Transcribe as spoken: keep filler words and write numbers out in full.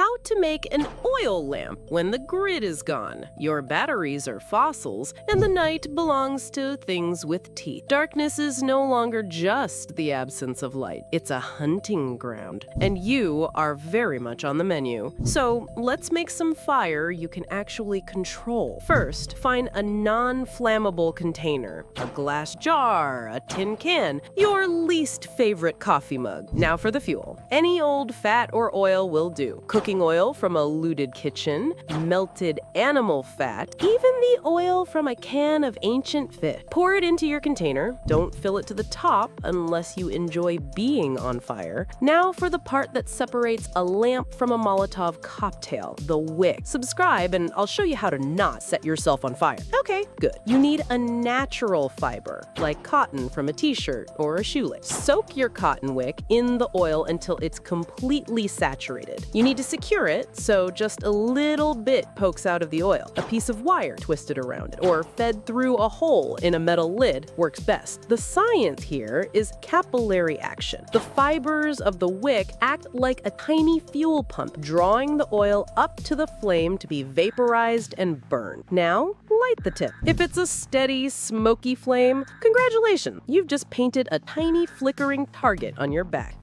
how to make an oil lamp when the grid is gone. Your batteries are fossils, and the night belongs to things with teeth. Darkness is no longer just the absence of light. It's a hunting ground, and you are very much on the menu. So let's make some fire you can actually control. First, find a non-flammable container, a glass jar, a tin can, your least favorite coffee mug. Now for the fuel. Any old fat or oil will do. Cooking oil from a looted kitchen, melted animal fat, even the oil from a can of ancient fish. Pour it into your container. Don't fill it to the top unless you enjoy being on fire. Now for the part that separates a lamp from a Molotov cocktail, the wick. Subscribe and I'll show you how to not set yourself on fire. Okay, good. You need a natural fiber, like cotton from a t-shirt or a shoelace. Soak your cotton wick in the oil until it's completely saturated. You need to secure it so just a little bit pokes out of the oil. A piece of wire twisted around it or fed through a hole in a metal lid works best. The science here is capillary action. The fibers of the wick act like a tiny fuel pump, drawing the oil up to the flame to be vaporized and burned. Now, light the tip. If it's a steady, smoky flame, congratulations, you've just painted a tiny flickering target on your back.